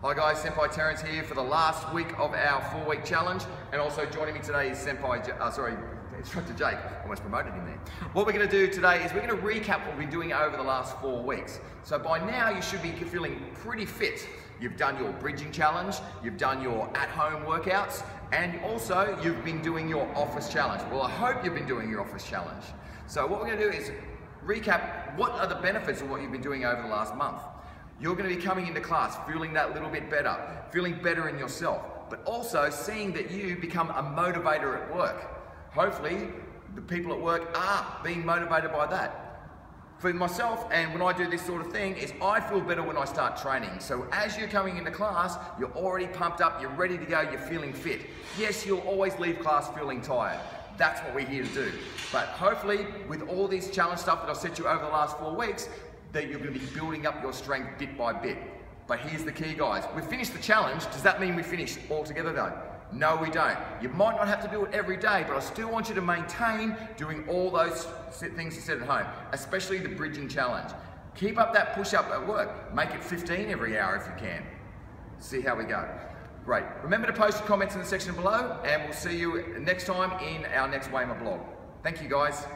Hi guys, Senpai Terrence here for the last week of our 4-week challenge, and also joining me today is Instructor Jake. Almost promoted him there. What we're going to do today is we're going to recap what we've been doing over the last 4 weeks. So by now you should be feeling pretty fit. You've done your bridging challenge, you've done your at-home workouts, and also you've been doing your office challenge. Well, I hope you've been doing your office challenge. So what we're going to do is recap what are the benefits of what you've been doing over the last month. You're going to be coming into class feeling that little bit better, feeling better in yourself, but also seeing that you become a motivator at work. Hopefully, the people at work are being motivated by that. For myself, and when I do this sort of thing, is I feel better when I start training. So as you're coming into class, you're already pumped up, you're ready to go, you're feeling fit. Yes, you'll always leave class feeling tired. That's what we're here to do. But hopefully, with all this challenge stuff that I've set you over the last 4 weeks, that you're going to be building up your strength bit by bit. But here's the key, guys. We've finished the challenge. Does that mean we finished altogether, though? No, we don't. You might not have to do it every day, but I still want you to maintain doing all those things you said at home, especially the bridging challenge. Keep up that push-up at work. Make it 15 every hour if you can. See how we go. Great. Remember to post your comments in the section below, and we'll see you next time in our next Waima blog. Thank you, guys.